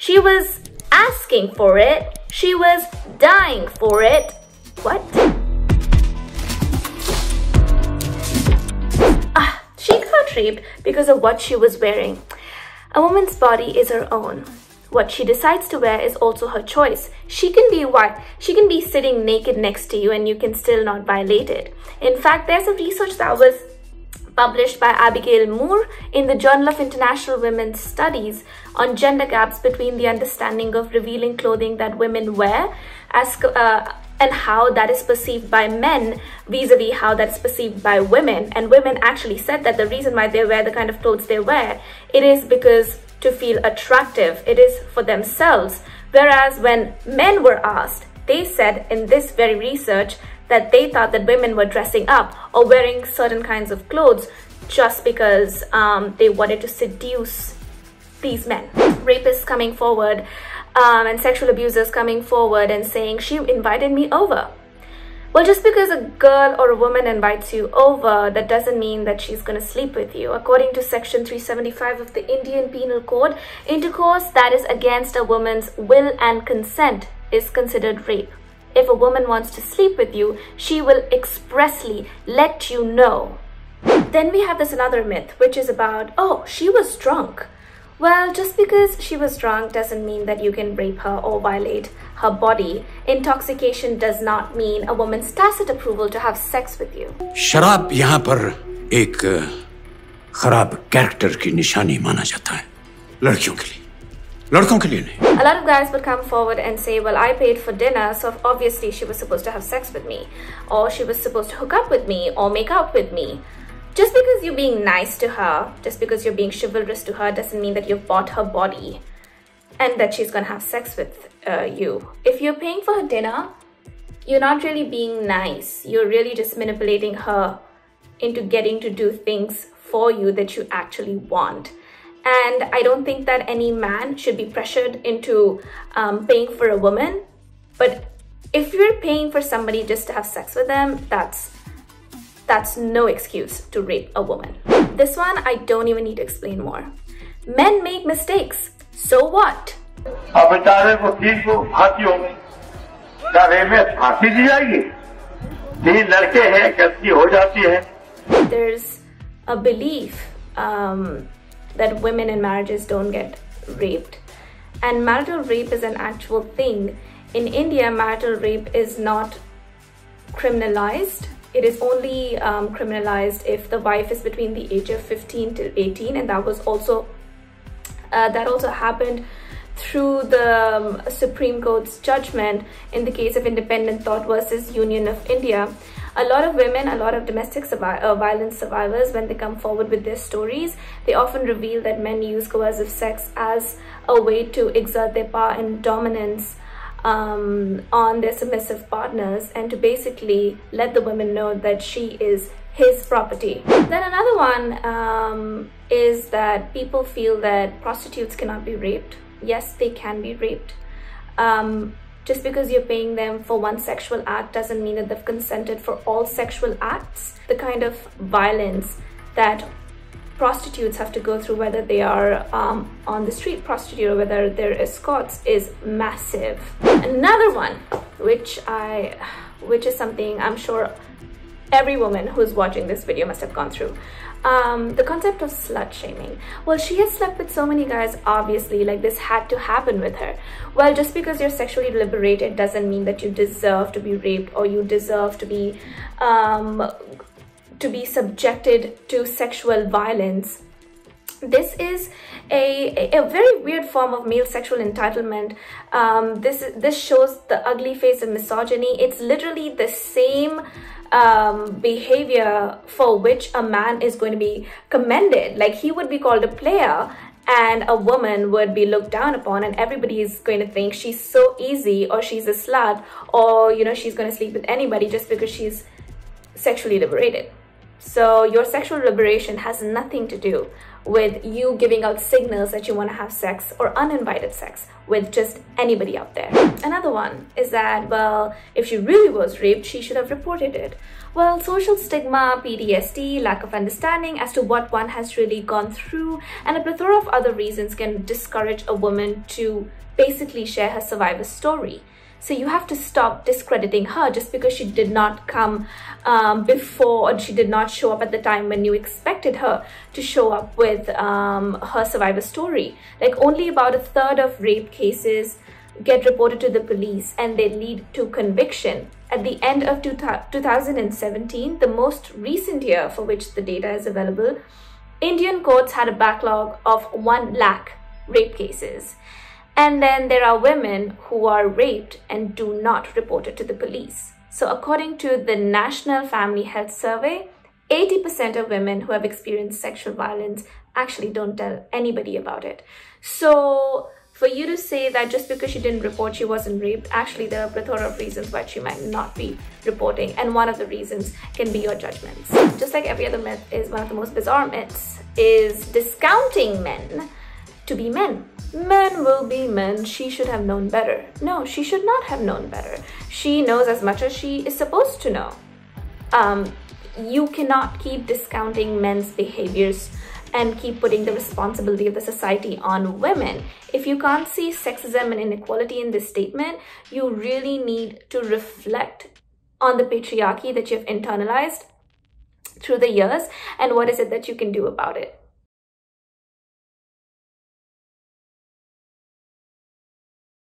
She was asking for it. She was dying for it. What? She got raped because of what she was wearing. A woman's body is her own. What she decides to wear is also her choice. She can be sitting naked next to you and you can still not violate it. In fact, there's a research that was published by Abigail Moore in the Journal of International Women's Studies on gender gaps between the understanding of revealing clothing that women wear and how that is perceived by men vis-a-vis how that's perceived by women. And women actually said that the reason why they wear the kind of clothes they wear, it is because to feel attractive, it is for themselves. Whereas when men were asked, they said in this very research that they thought that women were dressing up or wearing certain kinds of clothes just because they wanted to seduce these men. Rapists coming forward and sexual abusers coming forward and saying, she invited me over. Well, just because a girl or a woman invites you over, that doesn't mean that she's going to sleep with you. According to Section 375 of the Indian Penal Code, intercourse that is against a woman's will and consent is considered rape. If a woman wants to sleep with you, she will expressly let you know. Then we have this another myth, which is about, oh, she was drunk. Well, just because she was drunk doesn't mean that you can rape her or violate her body. Intoxication does not mean a woman's tacit approval to have sex with you. शराब यहाँ पर एक खराब character की निशानी माना जाता है, लड़कियों के लिए, लड़कों के लिए नहीं. A lot of guys will come forward and say, well, I paid for dinner, so obviously she was supposed to have sex with me, or she was supposed to hook up with me, or make out with me. Just because you're being nice to her, just because you're being chivalrous to her, doesn't mean that you've bought her body and that she's gonna have sex with you. If you're paying for her dinner, you're not really being nice. You're really just manipulating her into getting to do things for you that you actually want. And I don't think that any man should be pressured into paying for a woman. But if you're paying for somebody just to have sex with them, that's no excuse to rape a woman. This one, I don't even need to explain more. Men make mistakes. So what? There's a belief that women in marriages don't get raped. And marital rape is an actual thing. In India, marital rape is not criminalized. It is only criminalized if the wife is between the age of 15 till 18, and that was also that also happened through the Supreme Court's judgment in the case of Independent Thought versus Union of India. A lot of women, a lot of domestic violence survivors, when they come forward with their stories, they often reveal that men use coercive sex as a way to exert their power and dominance on their submissive partners, and to basically let the women know that she is his property. Then another one is that people feel that prostitutes cannot be raped. Yes, they can be raped. Just because you're paying them for one sexual act doesn't mean that they've consented for all sexual acts. The kind of violence that prostitutes have to go through, whether they are on the street prostitute or whether they're escorts, is massive. Another one, which is something I'm sure every woman who's watching this video must have gone through, the concept of slut shaming. Well, she has slept with so many guys, obviously, like this had to happen with her. Well, just because you're sexually liberated doesn't mean that you deserve to be raped or you deserve to be subjected to sexual violence. This is a very weird form of male sexual entitlement. This shows the ugly face of misogyny. It's literally the same behavior for which a man is going to be commended. Like, he would be called a player and a woman would be looked down upon, and everybody is going to think she's so easy, or she's a slut, or, you know, she's going to sleep with anybody just because she's sexually liberated. So your sexual liberation has nothing to do with you giving out signals that you want to have sex or uninvited sex with just anybody out there. Another one is that, well, if she really was raped, she should have reported it. Well, social stigma, PTSD, lack of understanding as to what one has really gone through, and a plethora of other reasons can discourage a woman to basically share her survivor's story. So you have to stop discrediting her just because she did not come before, or she did not show up at the time when you expected her to show up with her survivor story. Like, only about a third of rape cases get reported to the police and they lead to conviction. At the end of 2017, the most recent year for which the data is available, Indian courts had a backlog of 1 lakh rape cases. And then there are women who are raped and do not report it to the police. So according to the National Family Health Survey, 80% of women who have experienced sexual violence actually don't tell anybody about it. So for you to say that just because she didn't report, she wasn't raped, actually there are a plethora of reasons why she might not be reporting. And one of the reasons can be your judgments. Just like every other myth, is one of the most bizarre myths is discounting men to be men. Men will be men, she should have known better. No, she should not have known better. She knows as much as she is supposed to know. You cannot keep discounting men's behaviors and keep putting the responsibility of the society on women. If you can't see sexism and inequality in this statement, you really need to reflect on the patriarchy that you've internalized through the years and what is it that you can do about it.